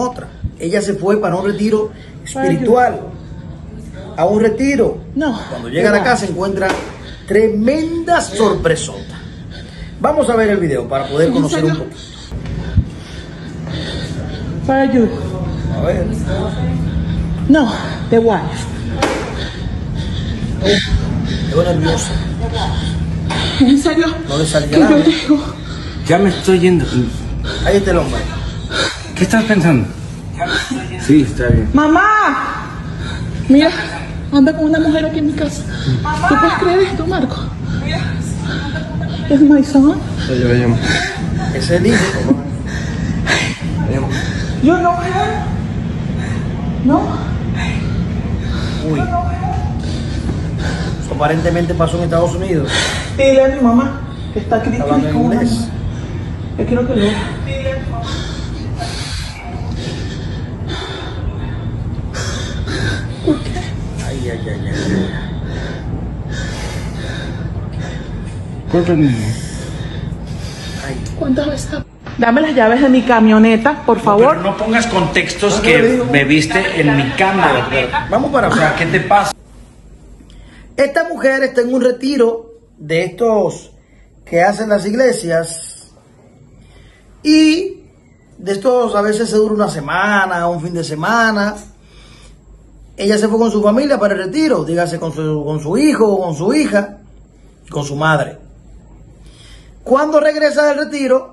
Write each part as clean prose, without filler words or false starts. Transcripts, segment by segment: Otra. Ella se fue para un retiro espiritual, a un retiro. No, cuando llega a la casa encuentra tremendas sorpresotas. Vamos a ver el video para poder conocer un poquito. Para you. A ver. No, the wife. Quedó nerviosa. ¿En serio? No le salía nada. Ya me estoy yendo. Ahí está el hombre. ¿Qué estás pensando? Sí, está bien. ¡Mamá! Mira, anda con una mujer aquí en mi casa. Mamá. ¿Tú puedes creer esto, Marco? Mira, ¿es mi son? Oye, vayamos. Es el hijo, mamá. Vayamos. Yo no veo. ¿No? Uy. Yo no veo. Eso aparentemente pasó en Estados Unidos. Dile a mi mamá que está aquí. Está hablando en inglés. Yo quiero que lo vea. Dile a mi mamá. ¿Por qué? Ay, ay, ay, ay. Córtame. Ay. ¿Cuántas veces? Dame las llaves de mi camioneta, por favor. Pero no pongas contextos que me viste en mi cámara. Vamos para acá. ¿Qué te pasa? Esta mujer está en un retiro de estos que hacen las iglesias. Y de estos a veces se dura una semana, un fin de semana. Ella se fue con su familia para el retiro, dígase con su hijo, con su hija, con su madre. Cuando regresa del retiro,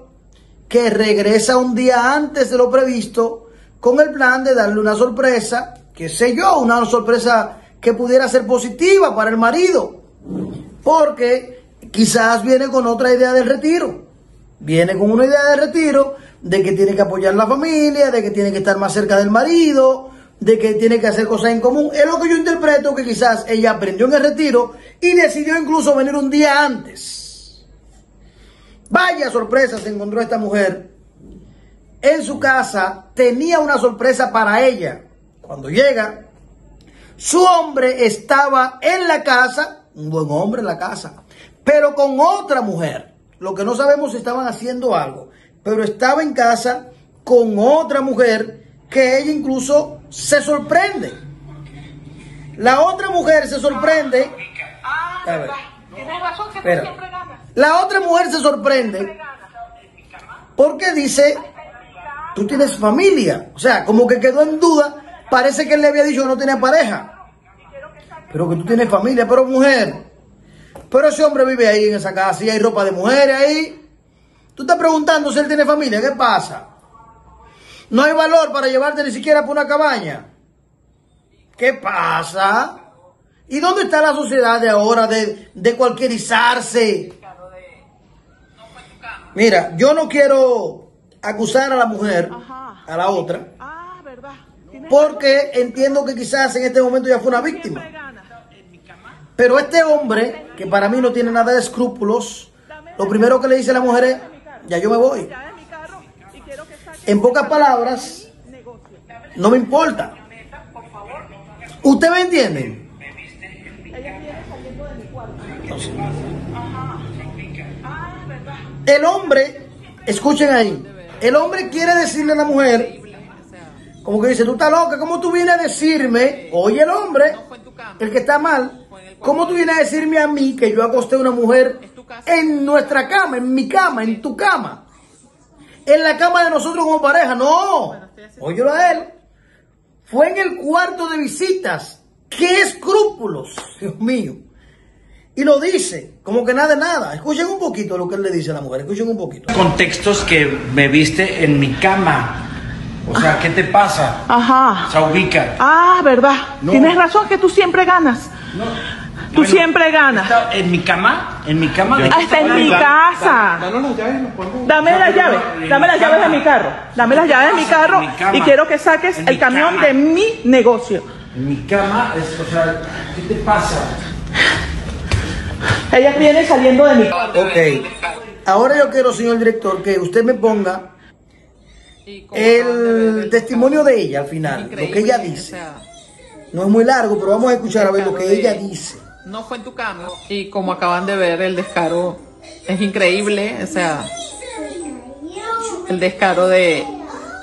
que regresa un día antes de lo previsto, con el plan de darle una sorpresa, qué sé yo, una sorpresa que pudiera ser positiva para el marido, porque quizás viene con otra idea del retiro. Viene con una idea del retiro de que tiene que apoyar a la familia, de que tiene que estar más cerca del marido, de que tiene que hacer cosas en común. Es lo que yo interpreto que quizás ella aprendió en el retiro y decidió incluso venir un día antes. Vaya sorpresa se encontró esta mujer. En su casa tenía una sorpresa para ella. Cuando llega, su hombre estaba en la casa, un buen hombre en la casa, pero con otra mujer. Lo que no sabemos si estaban haciendo algo, pero estaba en casa con otra mujer que ella incluso se sorprende. La otra mujer se sorprende. A ver. Espera. La otra mujer se sorprende porque dice: tú tienes familia. O sea, como que quedó en duda. Parece que él le había dicho que no tenía pareja, pero que tú tienes familia. Pero mujer, pero ese hombre vive ahí en esa casa y hay ropa de mujeres ahí. Tú estás preguntando si él tiene familia. ¿Qué pasa? No hay valor para llevarte ni siquiera por una cabaña. ¿Qué pasa? ¿Y dónde está la sociedad de ahora de cualquierizarse? Mira, yo no quiero acusar a la mujer, a la otra, porque entiendo que quizás en este momento ya fue una víctima. Pero este hombre, que para mí no tiene nada de escrúpulos, lo primero que le dice a la mujer es: ya yo me voy. En pocas palabras, no me importa. ¿Usted me entiende? El hombre, escuchen ahí, el hombre quiere decirle a la mujer, como que dice: tú estás loca, ¿cómo tú vienes a decirme? Oye, el hombre, el que está mal, ¿cómo tú vienes a decirme a mí que yo acosté a una mujer en nuestra cama, en mi cama, en tu cama? En la cama de nosotros como pareja. No, óyelo a él. Fue en el cuarto de visitas. ¡Qué escrúpulos! Dios mío. Y lo dice, como que nada de nada. Escuchen un poquito lo que él le dice a la mujer. Escuchen un poquito. Contextos que me viste en mi cama. O sea, ¿qué te pasa? Ajá. Se ubica. Ah, verdad. No. Tienes razón que tú siempre ganas. No. Tú bueno, siempre ganas. ¿En mi cama? ¿En mi cama? Está en mi casa. Dame las llaves. Dame las llaves de mi carro. Dame las llaves de mi carro y quiero que saques el camión de mi negocio. En mi cama, o sea, ¿qué te pasa? Ellas vienen saliendo de mi casa. Ok. Ahora yo quiero, señor director, que usted me ponga el testimonio de ella al final, lo que ella dice. No es muy largo, pero vamos a escuchar a ver lo que ella dice. No fue en tu cama. Y como acaban de ver, el descaro es increíble. O sea, el descaro de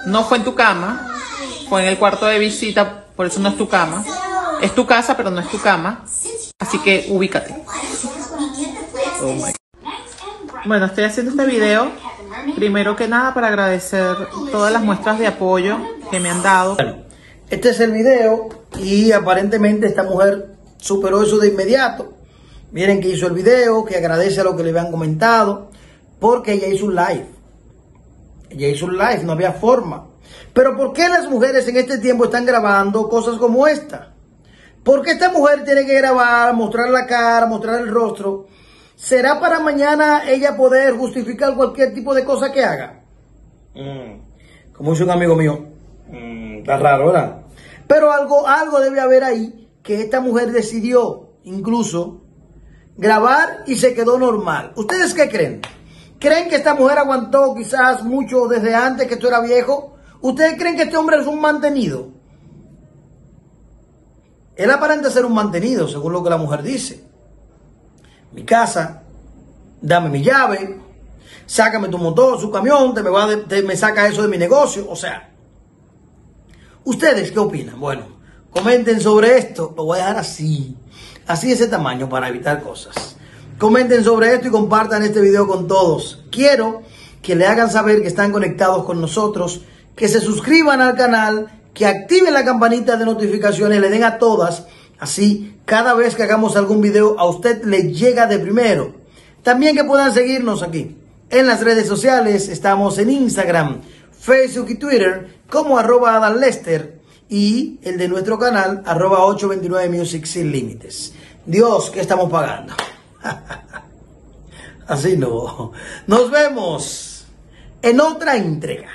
No fue en tu cama, fue en el cuarto de visita, por eso no es tu cama. Es tu casa, pero no es tu cama. Así que ubícate. Oh my. Bueno, estoy haciendo este video primero que nada para agradecer todas las muestras de apoyo que me han dado. Este es el video y aparentemente esta mujer superó eso de inmediato. Miren que hizo el video, que agradece a lo que le habían comentado, porque ella hizo un live. Ella hizo un live, no había forma. Pero ¿por qué las mujeres en este tiempo están grabando cosas como esta? Porque esta mujer tiene que grabar, mostrar la cara, mostrar el rostro. ¿Será para mañana ella poder justificar cualquier tipo de cosa que haga? Como dice un amigo mío. Está raro, ¿verdad? Pero algo debe haber ahí, que esta mujer decidió incluso grabar y se quedó normal. ¿Ustedes qué creen? ¿Creen que esta mujer aguantó quizás mucho desde antes que esto era viejo? ¿Ustedes creen que este hombre es un mantenido? Él aparenta ser un mantenido, según lo que la mujer dice. Mi casa, dame mi llave, sácame tu motor, su camión, me saca eso de mi negocio, o sea. ¿Ustedes qué opinan? Bueno, comenten sobre esto, lo voy a dejar así, así de ese tamaño para evitar cosas. Comenten sobre esto y compartan este video con todos. Quiero que le hagan saber que están conectados con nosotros, que se suscriban al canal, que activen la campanita de notificaciones, le den a todas, así cada vez que hagamos algún video a usted le llega de primero. También que puedan seguirnos aquí en las redes sociales, estamos en Instagram, Facebook y Twitter como @AdamLester y el de nuestro canal @829Music Sin Límites. Dios, ¿qué estamos pagando? Así no. Nos vemos en otra entrega.